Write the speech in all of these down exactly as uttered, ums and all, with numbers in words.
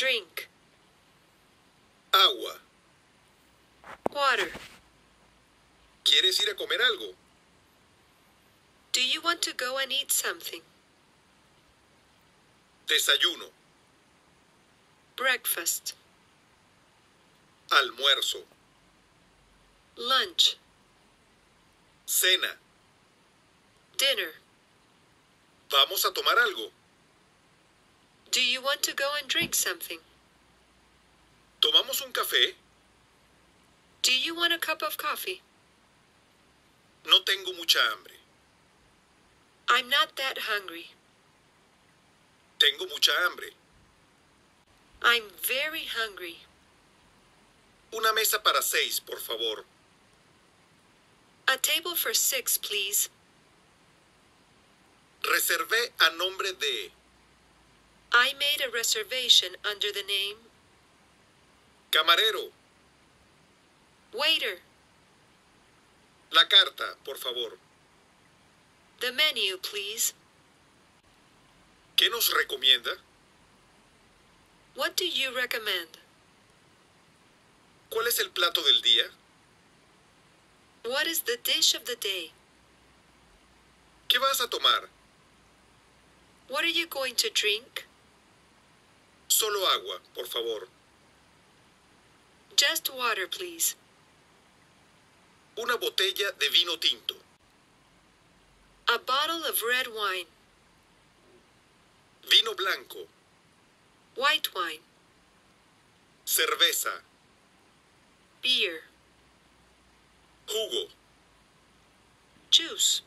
Drink. Agua. Water. ¿Quieres ir a comer algo? Do you want to go and eat something? Desayuno. Breakfast. Almuerzo. Lunch. Cena. Dinner. ¿Vamos a tomar algo? Do you want to go and drink something? ¿Tomamos un café? Do you want a cup of coffee? No tengo mucha hambre. I'm not that hungry. Tengo mucha hambre. I'm very hungry. Una mesa para seis, por favor. A table for six, please. Reservé a nombre de... I made a reservation under the name... Camarero. Waiter. La carta, por favor. The menu, please. ¿Qué nos recomienda? What do you recommend? ¿Cuál es el plato del día? What is the dish of the day? ¿Qué vas a tomar? What are you going to drink? Solo agua, por favor. Just water, please. Una botella de vino tinto. A bottle of red wine. Vino blanco. White wine. Cerveza. Beer. Jugo. Juice.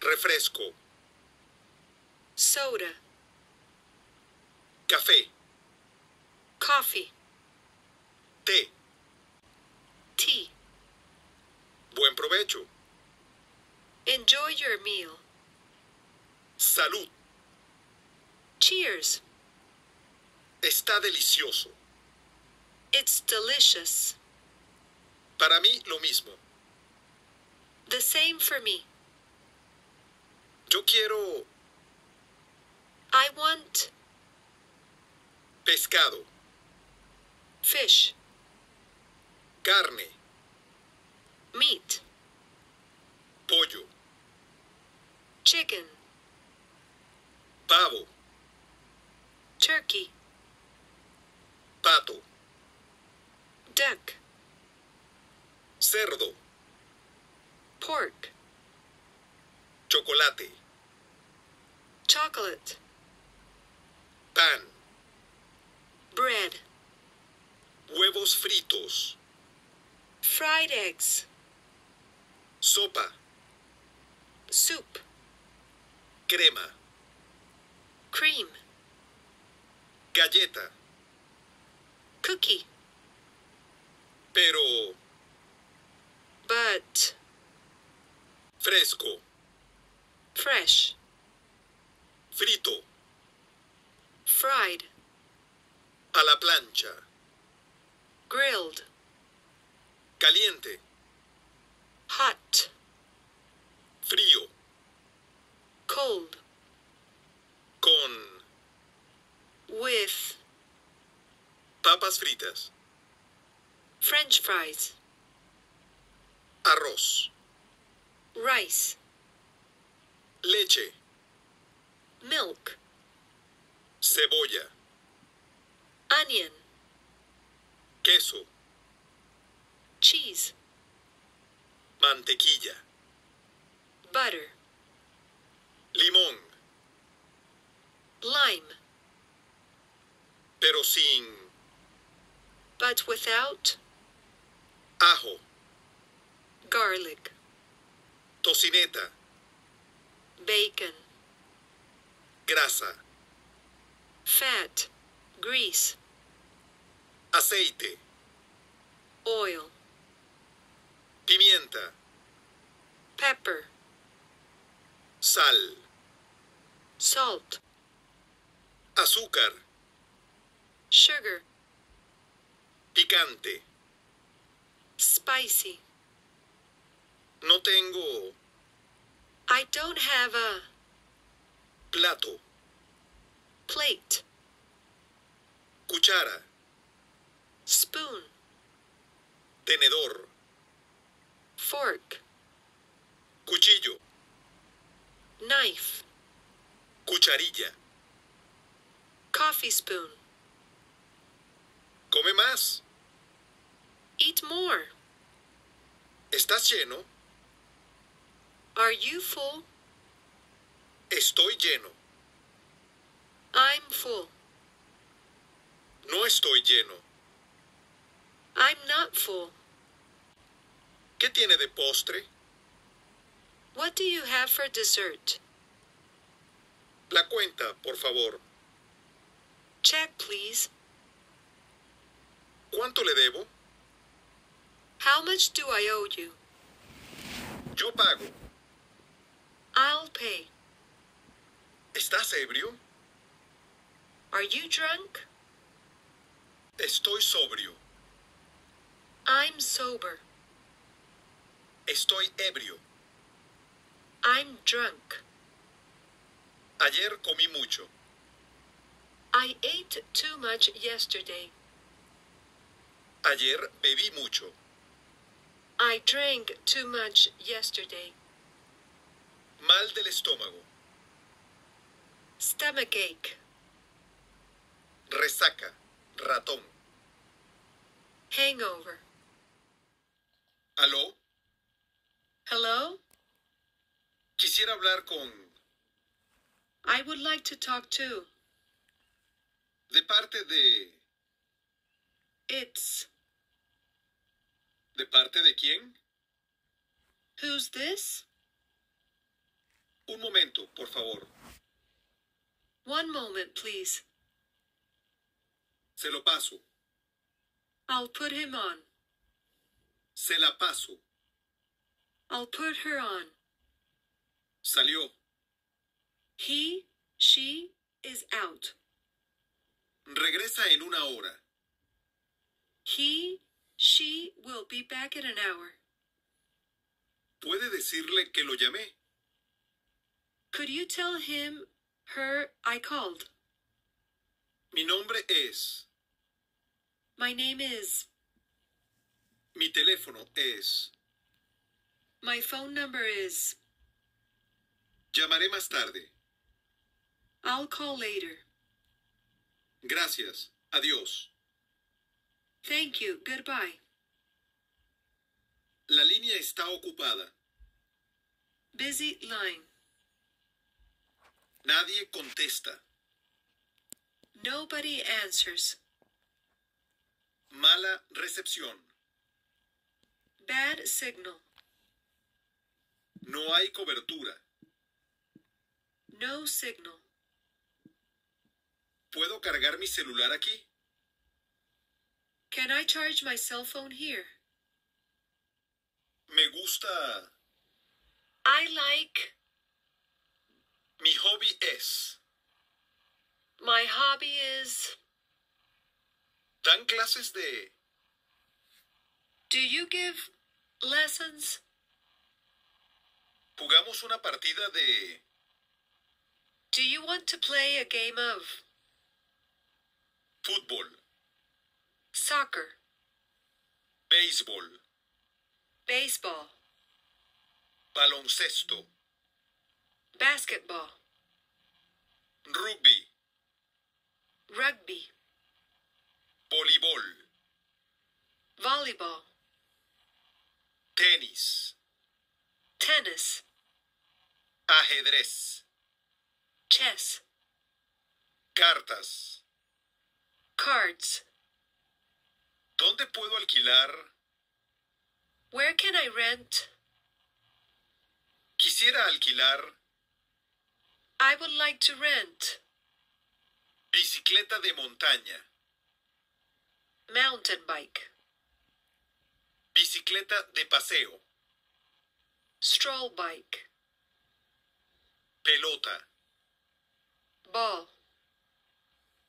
Refresco. Soda. Café. Coffee. Té. Tea. Buen provecho. Enjoy your meal. Salud. Cheers. Está delicioso. It's delicious. Para mí, lo mismo. The same for me. Yo quiero... I want... Pescado. Fish. Carne. Meat. Pollo. Chicken. Pavo. Turkey. Pato. Duck. Cerdo. Pork. Chocolate. Chocolate. Pan. Bread. Huevos fritos. Fried eggs. Sopa. Soup. Crema. Cream. Galleta. Cookie. Pero... But... Fresco. Fresh. Frito. Fried. A la plancha. Grilled. Caliente. Hot. Frío. Cold. Con. With. Papas fritas. French fries. Arroz. Rice. Leche. Milk. Cebolla. Onion. Queso. Cheese. Mantequilla. Butter. Limón. Lime. Pero sin... But without... Ajo. Garlic. Tocineta. Bacon. Grasa. Fat. Grease. Aceite. Oil. Pimienta. Pepper. Sal. Salt. Azúcar. Sugar. Picante. Spicy. No tengo... I don't have a... Plato. Plate. cuchara, spoon, tenedor, fork, cuchillo, knife, cucharilla, coffee spoon. Come más. Eat more. ¿Estás lleno? Are you full? Estoy lleno. I'm full. No estoy lleno. I'm not full. ¿Qué tiene de postre? What do you have for dessert? La cuenta, por favor. Check, please. ¿Cuánto le debo? How much do I owe you? Yo pago. I'll pay. ¿Estás ebrio? Are you drunk? Estoy sobrio. I'm sober. Estoy ebrio. I'm drunk. Ayer comí mucho. I ate too much yesterday. Ayer bebí mucho. I drank too much yesterday. Mal del estómago. Stomachache. Resaca, ratón. Hangover. ¿Aló? Hello? Quisiera hablar con... I would like to talk to... De parte de... It's... ¿De parte de quién? Who's this? Un momento, por favor. One moment, please. Se lo paso. I'll put him on. Se la paso. I'll put her on. Salió. He, she, is out. Regresa en una hora. He... She will be back in an hour. ¿Puede decirle que lo llamé? Could you tell him, her, I called? Mi nombre es. My name is. Mi teléfono es. My phone number is. Llamaré más tarde. I'll call later. Gracias. Adiós. Thank you. Goodbye. La línea está ocupada. Busy line. Nadie contesta. Nobody answers. Mala recepción. Bad signal. No hay cobertura. No signal. ¿Puedo cargar mi celular aquí? Can I charge my cell phone here? Me gusta. I like. Mi hobby es. My hobby is. Dan clases de. Do you give lessons? Jugamos una partida de. Do you want to play a game of? Fútbol. Soccer. Béisbol. Baseball. Baloncesto. Basketball. Rugby. Rugby. Voleibol. Volleyball. Tenis. Tennis. Ajedrez. Chess. Cartas. Cards. ¿Dónde puedo alquilar? Where can I rent? Quisiera alquilar. I would like to rent. Bicicleta de montaña. Mountain bike. Bicicleta de paseo. Stroll bike. Pelota. Ball.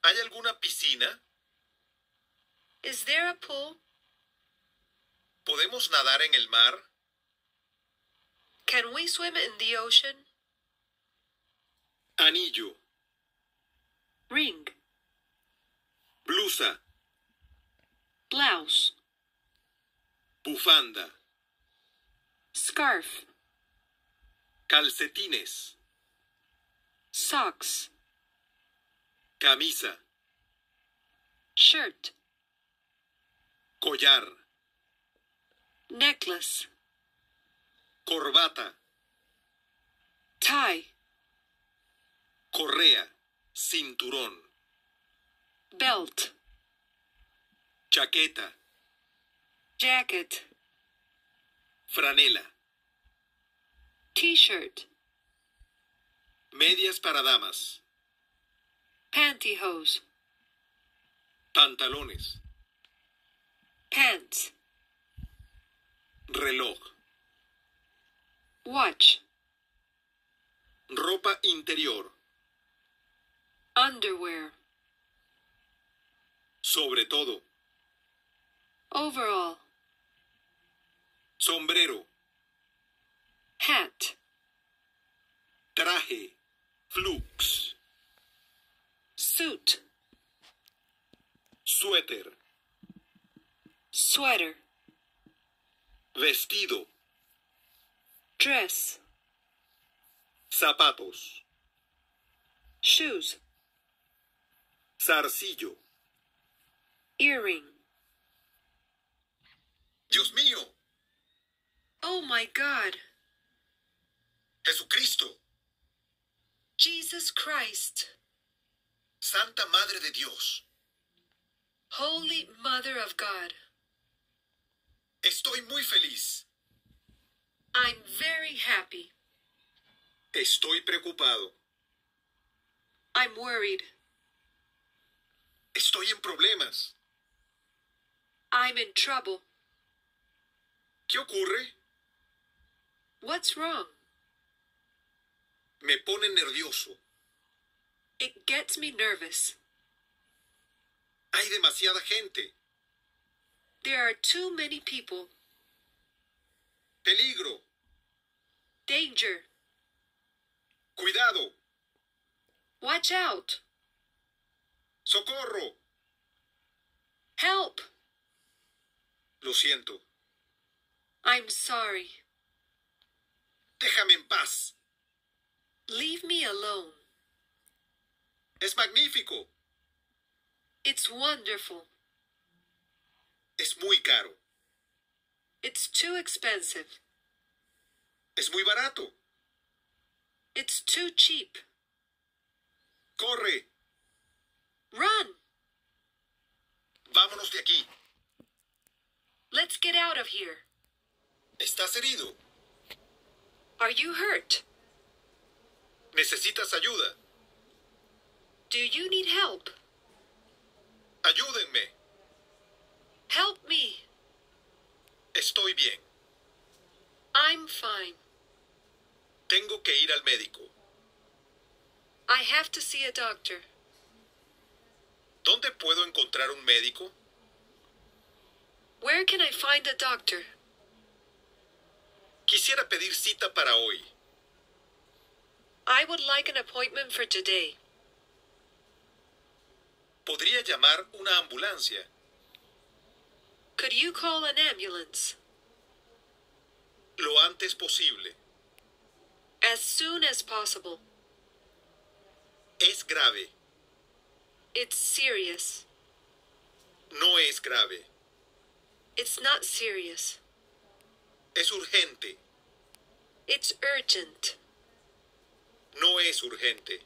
¿Hay alguna piscina? Is there a pool? ¿Podemos nadar en el mar? Can we swim in the ocean? Anillo. Ring. blusa, blouse, bufanda, scarf, calcetines, socks, camisa, shirt, collar, necklace, corbata, tie, correa, cinturón, belt, chaqueta, jacket, franela, t-shirt, medias para damas, pantyhose, pantalones, pants, reloj, watch, ropa interior, underwear, sobre todo, overall, sombrero, hat, traje, flux, suit, suéter, sweater, vestido, dress, zapatos, shoes, zarcillo, earring. Dios mío. Oh my God. Jesucristo. Jesus Christ. Santa Madre de Dios. Holy Mother of God. Estoy muy feliz. I'm very happy. Estoy preocupado. I'm worried. Estoy en problemas. I'm in trouble. ¿Qué ocurre? What's wrong? Me pone nervioso. It gets me nervous. Hay demasiada gente. There are too many people. Peligro. Danger. Cuidado. Watch out. Socorro. Help. Lo siento. I'm sorry. Déjame en paz. Leave me alone. Es magnífico. It's wonderful. Es muy caro. It's too expensive. Es muy barato. It's too cheap. Corre. Run. Vámonos de aquí. Let's get out of here. ¿Estás herido? Are you hurt? ¿Necesitas ayuda? Do you need help? Ayúdenme. Help me. Estoy bien. I'm fine. Tengo que ir al médico. I have to see a doctor. ¿Dónde puedo encontrar un médico? Where can I find a doctor? Quisiera pedir cita para hoy. I would like an appointment for today. ¿Podría llamar una ambulancia? Could you call an ambulance? Lo antes posible. As soon as possible. Es grave. It's serious. No es grave. It's not serious. Es urgente. It's urgent. No es urgente.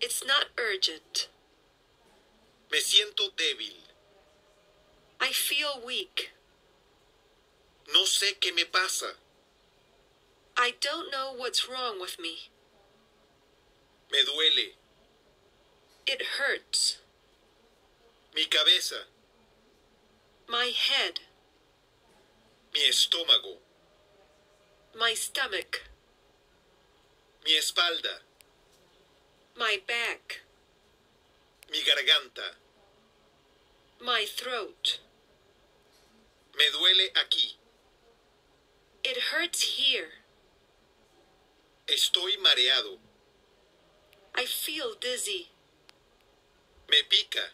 It's not urgent. Me siento débil. I feel weak. No sé qué me pasa. I don't know what's wrong with me. Me duele. It hurts. Mi cabeza. My head. Mi estómago. My stomach. Mi espalda. My back. Mi garganta. My throat. Me duele aquí. It hurts here. Estoy mareado. I feel dizzy. Me pica.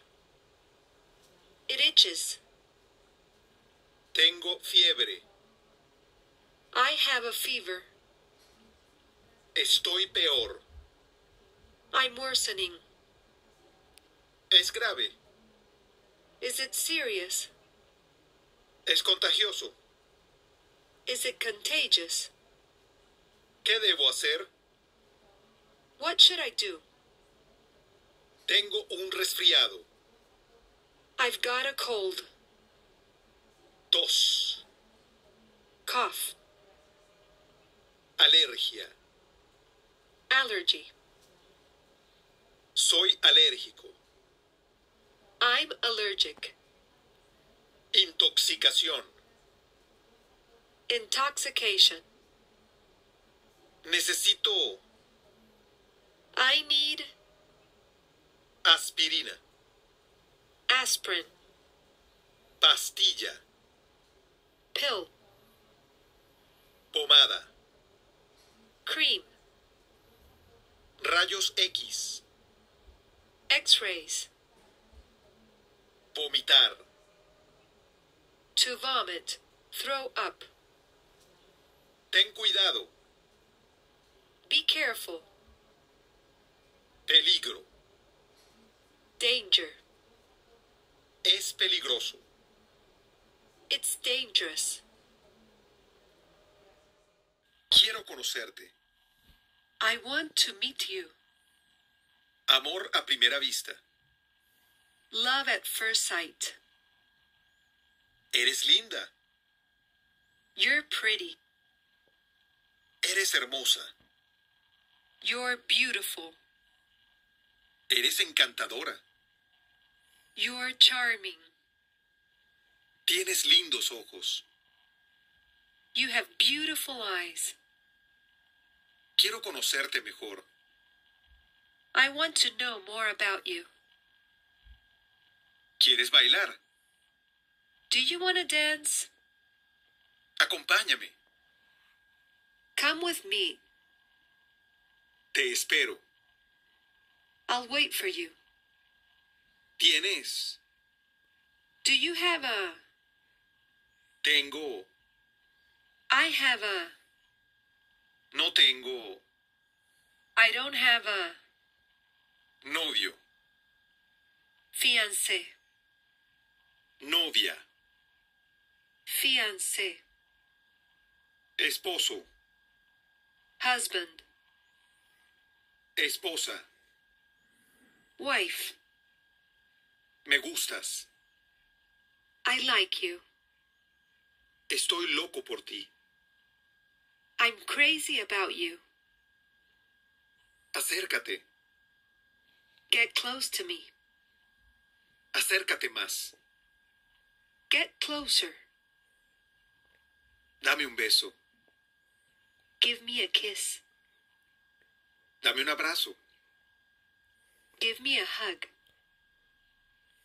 reaches. Tengo fiebre. I have a fever. Estoy peor. I'm worsening. Es grave. Is it serious? Es contagioso. Is it contagious? ¿Qué debo hacer? What should I do? Tengo un resfriado. I've got a cold. Tos. Cough. Alergia. Allergy. Soy alérgico. I'm allergic. Intoxicación. Intoxication. Necesito. I need. Aspirina. Aspirin. Pastilla. Pill. Pomada. Cream. Rayos X. X-rays. Vomitar. To vomit. Throw up. Ten cuidado. Be careful. Peligro. Danger. Es peligroso. It's dangerous. Quiero conocerte. I want to meet you. Amor a primera vista. Love at first sight. Eres linda. You're pretty. Eres hermosa. You're beautiful. Eres encantadora. You're charming. Tienes lindos ojos. You have beautiful eyes. Quiero conocerte mejor. I want to know more about you. ¿Quieres bailar? Do you want to dance? Acompáñame. Come with me. Te espero. I'll wait for you. ¿Tienes? Do you have a? Tengo. I have a. No tengo. I don't have a. Novio. Fiancé. Novia. Fiancé. Esposo. Husband. Esposa. Wife. Me gustas. I like you. Estoy loco por ti. I'm crazy about you. Acércate. Get close to me. Acércate más. Get closer. Dame un beso. Give me a kiss. Dame un abrazo. Give me a hug.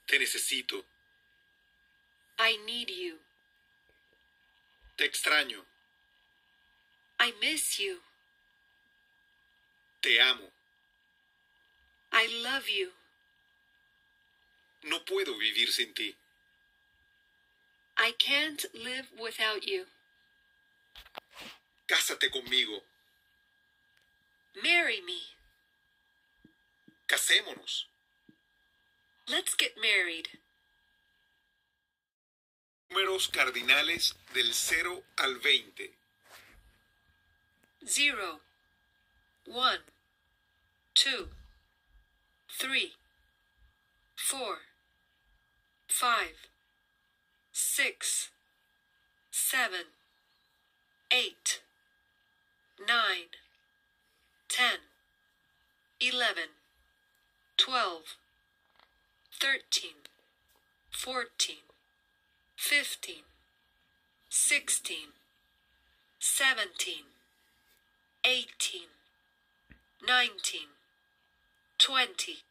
Te necesito. I need you. Te extraño. I miss you. Te amo. I love you. No puedo vivir sin ti. I can't live without you. Cásate conmigo. Marry me. Casémonos. Let's get married. Números cardinales del cero al veinte. Zero, one, two, three, four, five, six, seven, eight, nine, ten, eleven, twelve, thirteen, fourteen, fifteen, sixteen, seventeen, eighteen, nineteen, twenty.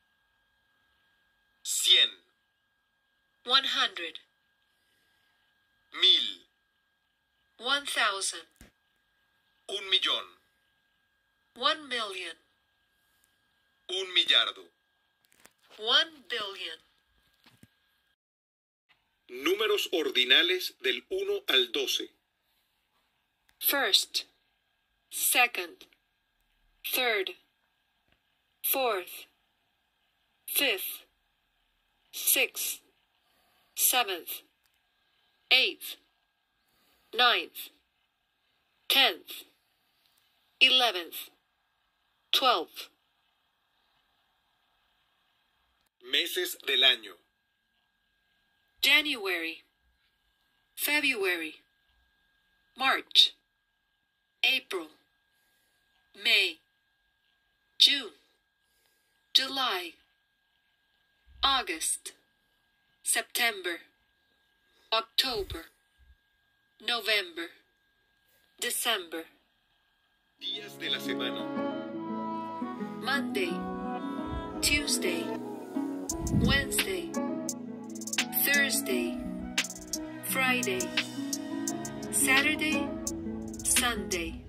Cien. One hundred. Mil. One thousand. Un millón. One million. Un millardo. One billion. Números ordinales del uno al doce. First, second, third, fourth, fifth, sixth, seventh, eighth, ninth, tenth, eleventh, twelfth. Meses del año. January, February, March, April, May, June, July, August, September, October, November, December. Días de la semana. Monday, Tuesday, Wednesday, Thursday, Friday, Saturday, Sunday.